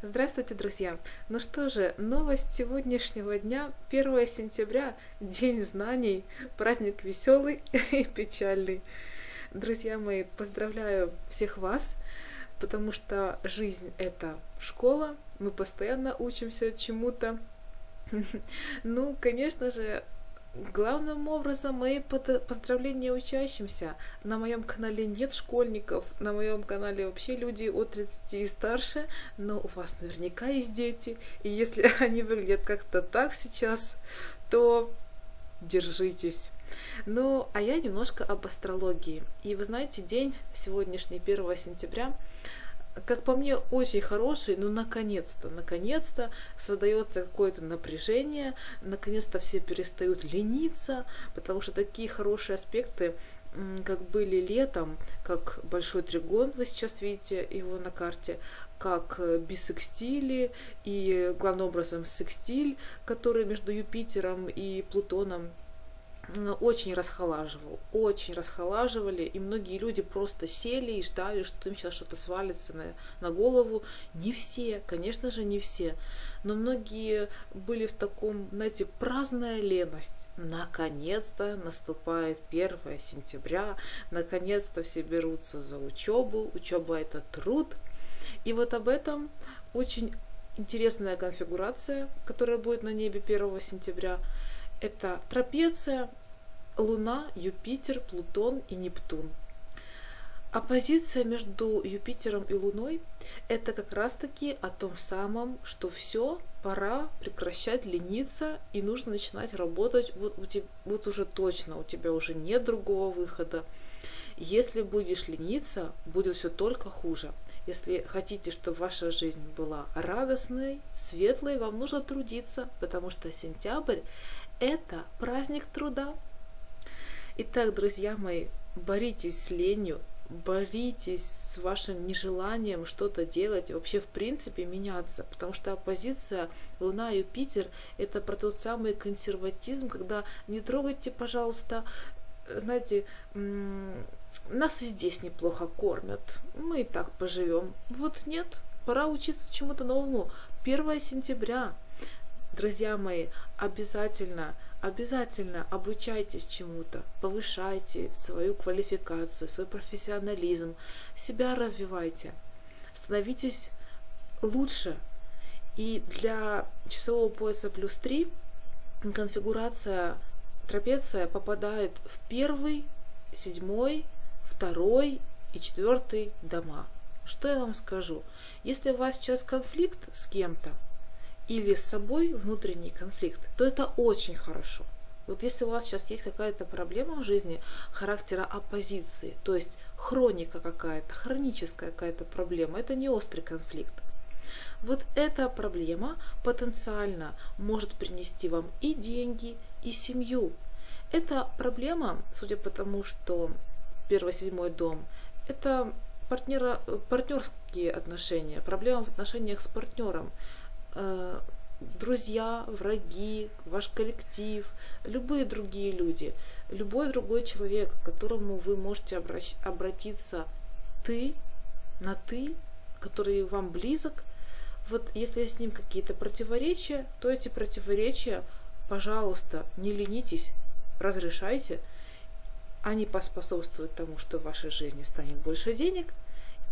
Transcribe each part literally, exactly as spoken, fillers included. Здравствуйте, друзья! Ну что же, новость сегодняшнего дня, первое сентября, День знаний, праздник веселый и печальный. Друзья мои, поздравляю всех вас, потому что жизнь — это школа, мы постоянно учимся чему-то. Ну, конечно же, главным образом мои поздравления учащимся. На моем канале нет школьников, на моем канале вообще люди от тридцати и старше, но у вас наверняка есть дети, и если они выглядят как-то так сейчас, то держитесь. Ну, а я немножко об астрологии. И вы знаете, день сегодняшний, первое сентября, как по мне, очень хороший, но наконец-то, наконец-то создается какое-то напряжение, наконец-то все перестают лениться, потому что такие хорошие аспекты, как были летом, как большой тригон, вы сейчас видите его на карте, как бисекстили и, главным образом, секстиль, который между Юпитером и Плутоном, очень расхолаживал, очень расхолаживали, и многие люди просто сели и ждали, что им сейчас что-то свалится на, на голову. Не все, конечно же, не все, но многие были в таком, знаете, праздная леность. Наконец-то наступает первое сентября, наконец-то все берутся за учебу, учеба — это труд, и вот об этом очень интересная конфигурация, которая будет на небе первого сентября. Это трапеция Луна, Юпитер, Плутон и Нептун. Оппозиция между Юпитером и Луной – это как раз-таки о том самом, что все, пора прекращать лениться и нужно начинать работать. Вот, у тебя, вот уже точно, у тебя уже нет другого выхода. Если будешь лениться, будет все только хуже. Если хотите, чтобы ваша жизнь была радостной, светлой, вам нужно трудиться, потому что сентябрь – это праздник труда. Итак, друзья мои, боритесь с ленью, боритесь с вашим нежеланием что-то делать, вообще в принципе меняться, потому что оппозиция Луна и Юпитер – это про тот самый консерватизм, когда не трогайте, пожалуйста, знаете, нас и здесь неплохо кормят, мы и так поживем. Вот нет, пора учиться чему-то новому. первое сентября, друзья мои, обязательно, обязательно обучайтесь чему-то, повышайте свою квалификацию, свой профессионализм, себя развивайте, становитесь лучше. И для часового пояса плюс три конфигурация трапеция попадает в первый, седьмой, второй и четвертый дома. Что я вам скажу? Если у вас сейчас конфликт с кем-то или с собой, внутренний конфликт, то это очень хорошо. Вот если у вас сейчас есть какая-то проблема в жизни характера оппозиции, то есть хроника какая-то, хроническая какая-то проблема, это не острый конфликт. Вот эта проблема потенциально может принести вам и деньги, и семью. Эта проблема, судя по тому, что первый-седьмой дом, это партнера, партнерские отношения, проблема в отношениях с партнером. Друзья, враги, ваш коллектив, любые другие люди, любой другой человек, к которому вы можете обратиться ты, на ты, который вам близок. Вот если с ним какие-то противоречия, то эти противоречия, пожалуйста, не ленитесь, разрешайте. Они поспособствуют тому, что в вашей жизни станет больше денег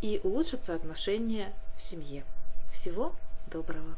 и улучшатся отношения в семье. Всего доброго!